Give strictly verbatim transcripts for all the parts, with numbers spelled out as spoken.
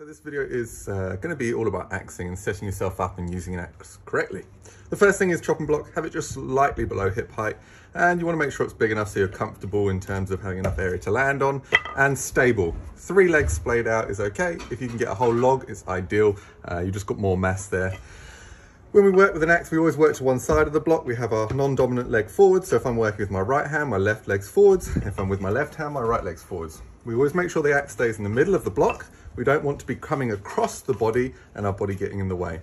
So this video is uh, going to be all about axing and setting yourself up and using an axe correctly. The first thing is chopping block, have it just slightly below hip height, and you want to make sure it's big enough so you're comfortable in terms of having enough area to land on, and stable. Three legs splayed out is okay. If you can get a whole log, it's ideal. Uh, you've just got more mass there. When we work with an axe, we always work to one side of the block. We have our non-dominant leg forward. So if I'm working with my right hand, my left leg's forwards. If I'm with my left hand, my right leg's forwards. We always make sure the axe stays in the middle of the block. We don't want to be coming across the body and our body getting in the way.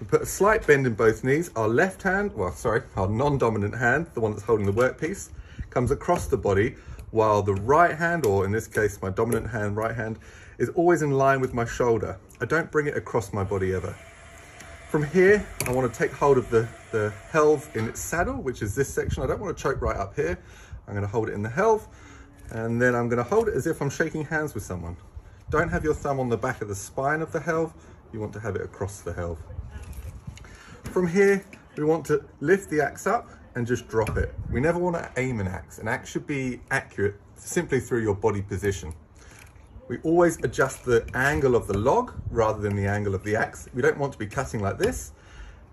We put a slight bend in both knees. Our left hand, well, sorry, our non-dominant hand, the one that's holding the workpiece, comes across the body, while the right hand, or in this case, my dominant hand, right hand, is always in line with my shoulder. I don't bring it across my body ever. From here, I want to take hold of the, the helve in its saddle, which is this section. I don't want to choke right up here. I'm going to hold it in the helve, and then I'm going to hold it as if I'm shaking hands with someone. Don't have your thumb on the back of the spine of the helve. You want to have it across the helve. From here, we want to lift the axe up and just drop it. We never want to aim an axe. An axe should be accurate simply through your body position. We always adjust the angle of the log rather than the angle of the axe. We don't want to be cutting like this.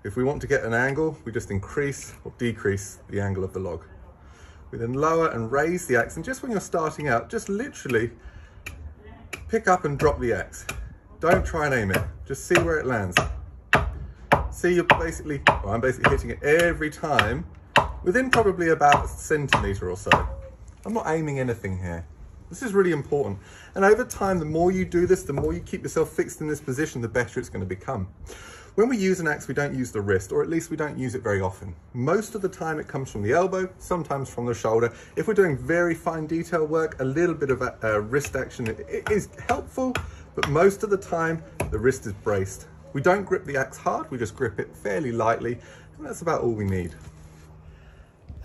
If we want to get an angle, we just increase or decrease the angle of the log. We then lower and raise the axe. And just when you're starting out, just literally pick up and drop the axe. Don't try and aim it. Just see where it lands. See, you're basically, well, I'm basically hitting it every time within probably about a centimetre or so. I'm not aiming anything here. This is really important. And over time, the more you do this, the more you keep yourself fixed in this position, the better it's going to become. When we use an axe, we don't use the wrist, or at least we don't use it very often. Most of the time it comes from the elbow, sometimes from the shoulder. If we're doing very fine detail work, a little bit of a, a wrist action it is helpful, but most of the time the wrist is braced. We don't grip the axe hard, we just grip it fairly lightly, and that's about all we need.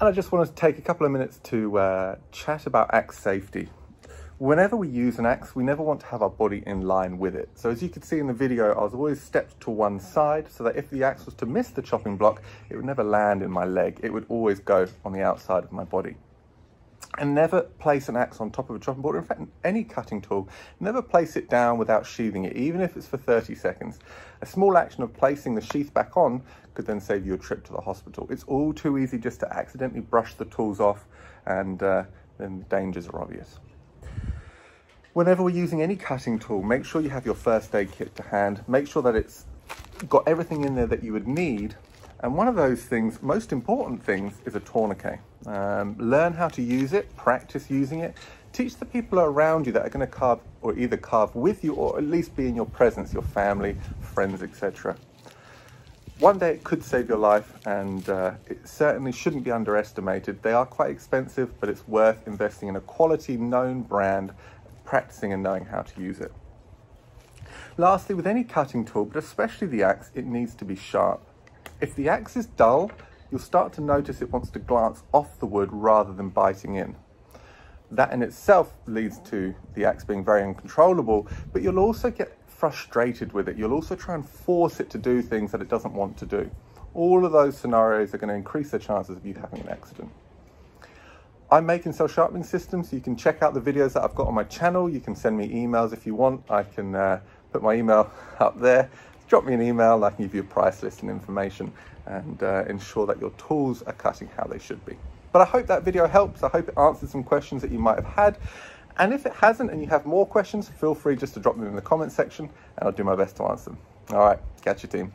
And I just want to take a couple of minutes to uh, chat about axe safety. Whenever we use an axe, we never want to have our body in line with it. So as you can see in the video, I was always stepped to one side so that if the axe was to miss the chopping block, it would never land in my leg. It would always go on the outside of my body. And never place an axe on top of a chopping board. In fact, any cutting tool, never place it down without sheathing it, even if it's for thirty seconds. A small action of placing the sheath back on could then save you a trip to the hospital. It's all too easy just to accidentally brush the tools off, and uh, then the dangers are obvious. Whenever we're using any cutting tool, make sure you have your first aid kit to hand. Make sure that it's got everything in there that you would need. And one of those things, most important things, is a tourniquet. Um, learn how to use it, practice using it. Teach the people around you that are going to carve, or either carve with you, or at least be in your presence, your family, friends, et cetera. One day it could save your life, and uh, it certainly shouldn't be underestimated. They are quite expensive, but it's worth investing in a quality, known brand, practicing and knowing how to use it. Lastly, with any cutting tool, but especially the axe, it needs to be sharp. If the axe is dull, you'll start to notice it wants to glance off the wood rather than biting in. That in itself leads to the axe being very uncontrollable, but you'll also get frustrated with it. You'll also try and force it to do things that it doesn't want to do. All of those scenarios are going to increase the chances of you having an accident. I'm making self-sharpening systems. You can check out the videos that I've got on my channel. You can send me emails if you want. I can uh, put my email up there. Drop me an email. I can give you a price list and information, and uh, ensure that your tools are cutting how they should be. But I hope that video helps. I hope it answers some questions that you might have had. And if it hasn't and you have more questions, feel free just to drop them in the comment section, and I'll do my best to answer them. All right, catch you, team.